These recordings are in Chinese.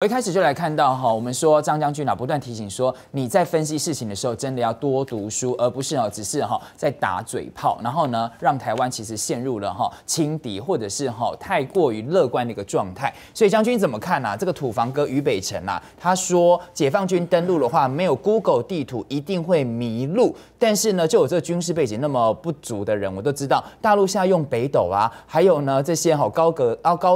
我一开始就来看到哈，我们说张将军啊，不断提醒说，你在分析事情的时候，真的要多读书，而不是哦，只是哈在打嘴炮，然后呢，让台湾其实陷入了哈轻敌或者是哈太过于乐观的一个状态。所以将军怎么看啊？这个土房哥于北辰啊，他说解放军登陆的话，没有 Google 地图一定会迷路。但是呢，就有这个军事背景那么不足的人，我都知道，大陆现在用北斗啊，还有呢这些哈高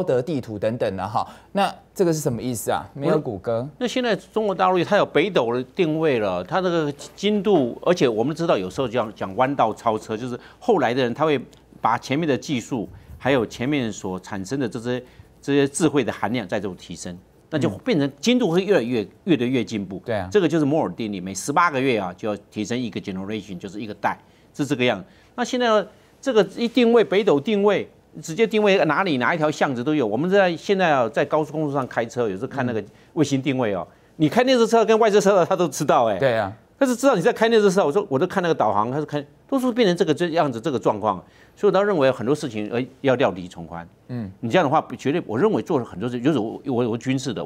德地图等等的哈，那。 这个是什么意思啊？没有谷歌。那现在中国大陆它有北斗的定位了，它这个精度，而且我们知道有时候讲弯道超车，就是后来的人他会把前面的技术，还有前面所产生的这些智慧的含量再做提升，那就变成精度会越来越进步。对啊，这个就是摩尔定律，每18个月啊就要提升一个 generation， 就是一个代，是这个样子。那现在呢，这个一定位北斗定位。 直接定位哪里哪一条巷子都有。我们现在啊，在高速公路上开车，有时候看那个卫星定位哦，你开内侧车跟外侧车他都知道哎。对啊，但是知道你在开内侧车，我都看那个导航，他是看都是变成这样子这个状况。所以我倒认为很多事情要料敌从宽。嗯，你这样的话绝对，我认为做了很多事，就是我军事的，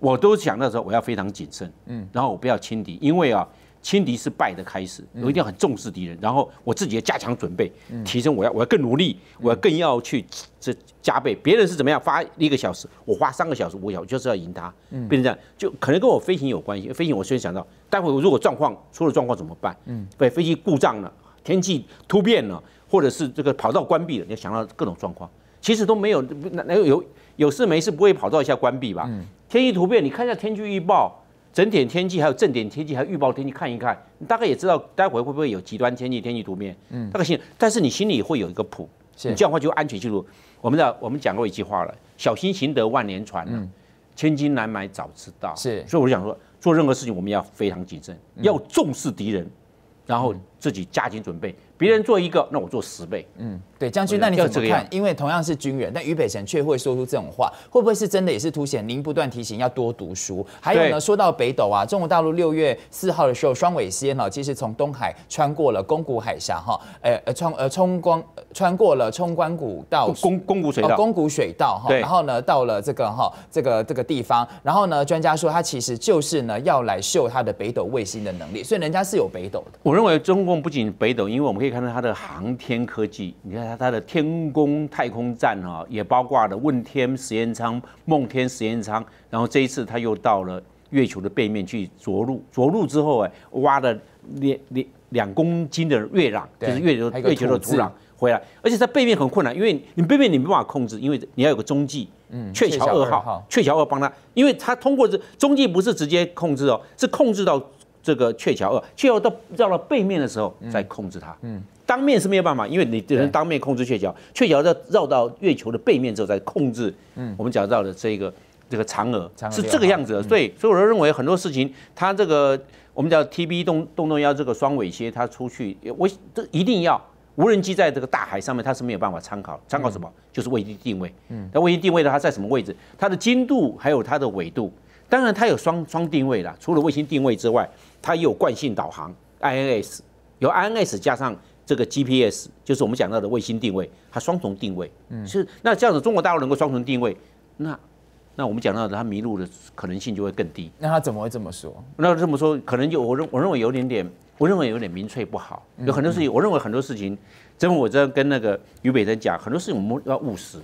我都想那时候我要非常谨慎。嗯，然后我不要轻敌，因为啊。 轻敌是败的开始，我一定要很重视敌人，然后我自己也加强准备，提升我要更努力，我要更要去这加倍。别人是怎么样花1个小时，我花3个小时，我就是要赢他，变成这样，就可能跟我飞行有关系。飞行我先想到，待会如果出了状况怎么办？对，飞机故障了，天气突变了，或者是这个跑道关闭了，你要想到各种状况，其实都没有，有事没事不会跑道一下关闭吧？天气突变，你看一下天气预报。 整点天气，还有正点天气，还有预报天气看一看，你大概也知道待会会不会有极端天气、天气突变，大概心，但是你心里会有一个谱，你这样的话就安全记录。我们讲过一句话了，小心行得万年船啊，千金难买早知道。是，所以我就想说，做任何事情我们要非常谨慎，要重视敌人，然后自己加紧准备。 别人做一个，那我做10倍。嗯，对，将军，那你怎么看？因为同样是军人，但于北辰却会说出这种话，会不会是真的？也是凸显您不断提醒要多读书。还有呢，说到北斗啊，中国大陆6月4号的时候，双尾仙哦，其实从东海穿过了宫古海峡哈，穿过了冲关古道、宫古水道哈，然后呢到了这个哈这个地方，然后呢专家说它其实就是呢要来秀它的北斗卫星的能力，所以人家是有北斗的。我认为中共不仅北斗，因为我们可以。 看到它的航天科技，你看它的天宫太空站啊，也包括了问天实验舱、梦天实验舱，然后这一次它又到了月球的背面去着陆之后哎，挖了2公斤的月壤，就是月球的土壤回来，而且它背面很困难，因为你背面你没办法控制，因为你要有个中继，鹊桥2号，鹊桥2帮它，因为它通过这中继不是直接控制哦，是控制到。 这个鹊桥2，鹊桥到了背面的时候再控制它，当面是没有办法，因为你只能当面控制鹊桥，鹊桥要绕到月球的背面之后再控制，我们讲到的这个嫦娥是这个样子的，所以我认为很多事情，它这个我们叫 TB 动幺这个双尾蝎，它出去这一定要无人机在这个大海上面，它是没有办法参考什么，就是卫星定位，那卫星定位它在什么位置，它的经度还有它的纬度。 当然，它有双定位啦，除了卫星定位之外，它也有惯性导航 （INS）， 有 INS 加上这个 GPS， 就是我们讲到的卫星定位，它双重定位。是那这样子，中国大陆能够双重定位，那我们讲到的它迷路的可能性就会更低。那他怎么会这么说？那这么说，可能就我认为有点民粹不好，有很多事情，我认为很多事情，真的我这跟那个于北辰讲，很多事情我们要务实。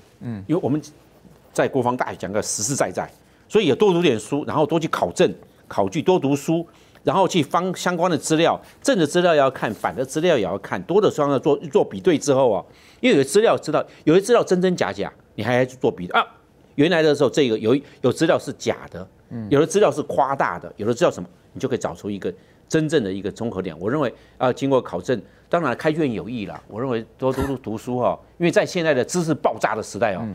因为我们在国防大学讲个实实在在。 所以也多读点书，然后多去考证、考据，多读书，然后去翻相关的资料，正的资料也要看，反的资料也要看，多的双方做比对之后啊，因为有资料知道，有些资料真假假，你还要去做比对啊。原来的时候，这个有资料是假的，有的资料是夸大的，有的资料什么，你就可以找出一个真正的一个综合点。我认为啊，经过考证，当然开卷有益啦。我认为多读书啊，因为在现在的知识爆炸的时代啊，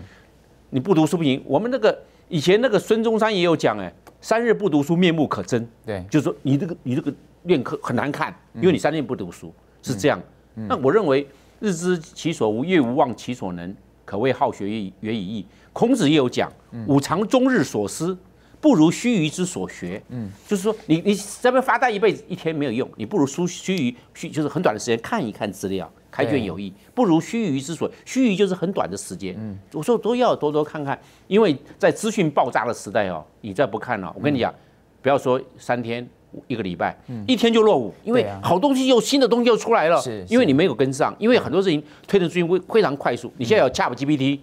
你不读书不行。我们那个。 以前那个孙中山也有讲，哎，3日不读书，面目可憎。对，就是说你这个练科很难看，因为你3天不读书，是这样。那我认为日知其所无，月无忘其所能，可谓好学远以益。孔子也有讲，吾尝终日所思，不如须臾之所学。就是说你在那边发呆一辈子，一天没有用，你不如须臾就是很短的时间看一看资料，开卷有益，不如须臾之损。须臾就是很短的时间。我说都要多多看看，因为在资讯爆炸的时代哦，你再不看了，我跟你讲，不要说3天、1个礼拜，一天就落伍，因为好东西又新的东西又出来了，因为你没有跟上，因为很多事情推的资讯会非常快速。你现在有 ChatGPT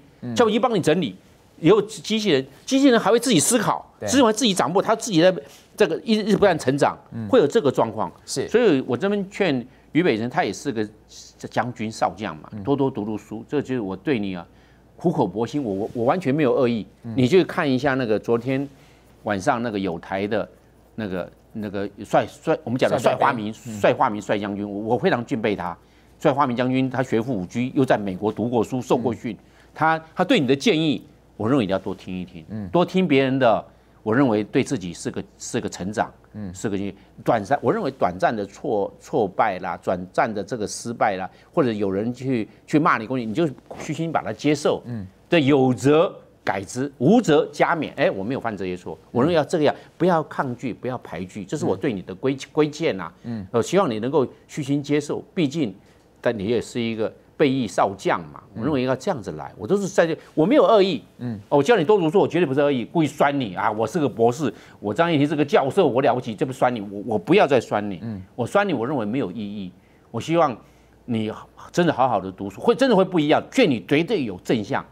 帮你整理，以后机器人还会自己思考，自己会自己掌握，他自己在这个一直不断成长，会有这个状况。是，所以我这边劝。 于北辰他也是个将军少将嘛，多多读书，这就是我对你啊苦口婆心，我完全没有恶意，你就看一下那个昨天晚上那个友台的那个我们讲的帅将军，我非常敬佩他，帅花明将军他学富五车，又在美国读过书受过训，他对你的建议，我认为你要多听一听，多听别人的，我认为对自己是个成长。 是个我认为短暂的挫败啦，短暂的这个失败啦，或者有人去骂你攻击，你就虚心把它接受。对，有则改之，无则加勉。哎，我没有犯这些错，我认为要这个样，不要抗拒，不要排拒，这是我对你的规劝呐。希望你能够虚心接受，毕竟，但你也是一个备役少将嘛。我认为要这样子来，我都是在这，我没有恶意。我叫你多读书，我绝对不是恶意，故意酸你啊！我是个博士，我张逸廷是个教授，我了不起，这不酸你，我不要再酸你。我酸你，我认为没有意义。我希望你真的好好的读书，真的会不一样。劝你绝对有正向，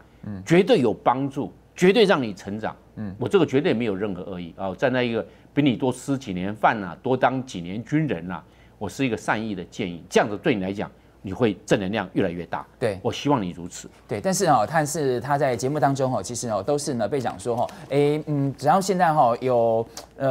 绝对有帮助，绝对让你成长。我这个绝对没有任何恶意啊！站在一个比你多吃几年饭啊，多当几年军人啊，我是一个善意的建议。这样子对你来讲。 你会正能量越来越大，对我希望你如此。对，但是他在节目当中其实都是被讲说只要现在有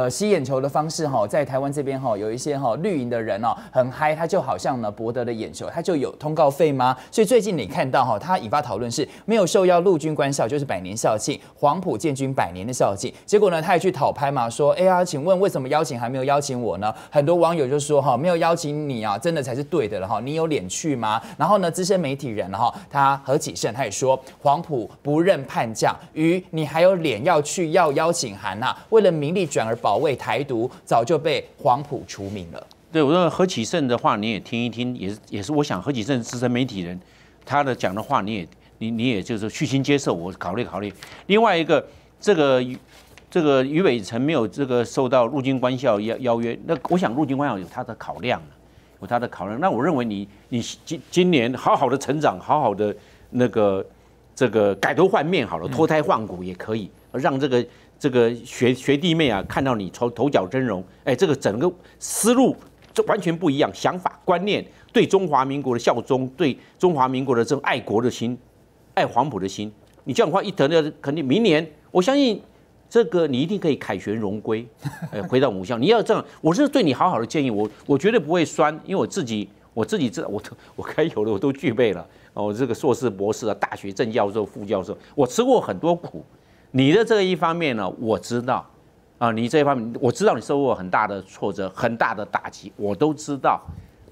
吸眼球的方式在台湾这边有一些绿营的人很嗨，他就好像博得了眼球，他就有通告费吗？所以最近你看到他引发讨论是没有受邀陆军官校，就是百年校庆，黄埔建军百年的校庆，结果他也去讨拍嘛，说哎呀，请问为什么邀请还没有邀请我呢？很多网友就说没有邀请你啊，真的才是对的了你有脸去。 去吗？然后呢？资深媒体人他何启胜他也说，黄埔不认叛将，于你还有脸要去要邀请函呐？为了名利转而保卫台独，早就被黄埔除名了。对，我说何启胜的话你也听一听，也是我想何启胜资深媒体人他的讲的话你也就是虚心接受，我考虑考虑。另外一个这个于北辰没有受到陆军官校邀约，那我想陆军官校有他的考量。 有他的考量，那我认为你今年好好的成长，好好的改头换面好了，脱胎换骨也可以，让这个学弟妹啊看到你头角真容，哎，这个整个思路这完全不一样，想法观念对中华民国的效忠，对中华民国的这种爱国的心，爱黄埔的心，你这样的话一得呢，肯定明年我相信。 这个你一定可以凯旋荣归，回到母校。你要这样，我是对你好好的建议，我绝对不会酸，因为我自己知道，我该有的我都具备了。我这个硕士、博士啊，大学正教授、副教授，我吃过很多苦。你的这一方面呢，我知道啊，你这一方面我知道你受过很大的挫折、很大的打击，我都知道。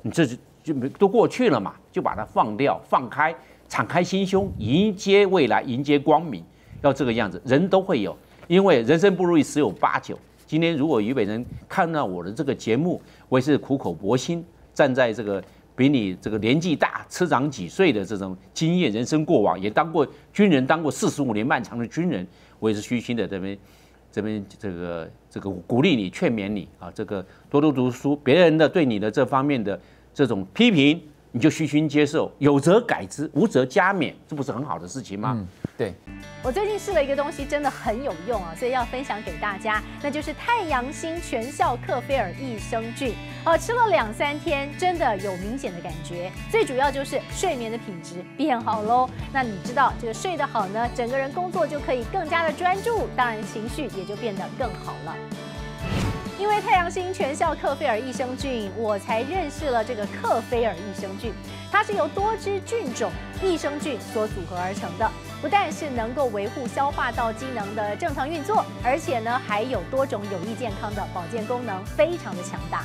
你这就都过去了嘛，就把它放掉、放开、敞开心胸，迎接未来，迎接光明，要这个样子，人都会有。 因为人生不如意十有八九。今天如果于北辰看到我的这个节目，我也是苦口婆心，站在这个比你这个年纪大、吃长几岁的这种经验、人生过往，也当过军人，当过45年漫长的军人，我也是虚心的这边这个鼓励你、劝勉你啊，多多读书，别人的对你的这方面的这种批评，你就虚心接受，有则改之，无则加勉，这不是很好的事情吗？对，我最近试了一个东西，真的很有用啊，所以要分享给大家，那就是太阳星全效克菲尔益生菌。吃了2-3天，真的有明显的感觉。最主要就是睡眠的品质变好喽。那你知道睡得好呢，整个人工作就可以更加的专注，当然情绪也就变得更好了。 因为太阳星全效克菲尔益生菌，我才认识了这个克菲尔益生菌。它是由多支菌种益生菌所组合而成的，不但是能够维护消化道机能的正常运作，而且呢还有多种有益健康的保健功能，非常的强大。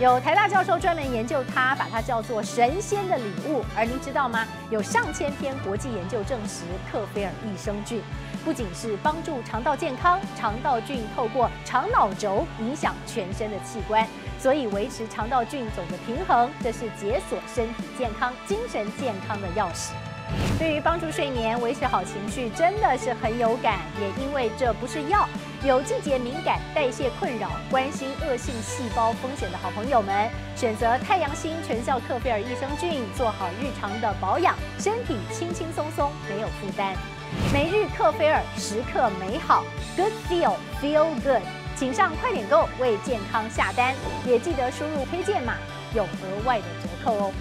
有台大教授专门研究它，把它叫做神仙的礼物。而您知道吗？有上千篇国际研究证实，克菲尔益生菌。不仅是帮助肠道健康，肠道菌透过肠脑轴影响全身的器官，所以维持肠道菌总的平衡，这是解锁身体健康、精神健康的钥匙。 对于帮助睡眠、维持好情绪，真的是很有感。也因为这不是药，有季节敏感、代谢困扰、关心恶性细胞风险的好朋友们，选择太阳星全效克菲尔益生菌，做好日常的保养，身体轻轻松松，没有负担。每日克菲尔，时刻美好 ，Good Feel Feel Good， 请上快点购为健康下单，也记得输入推荐码，有额外的折扣哦。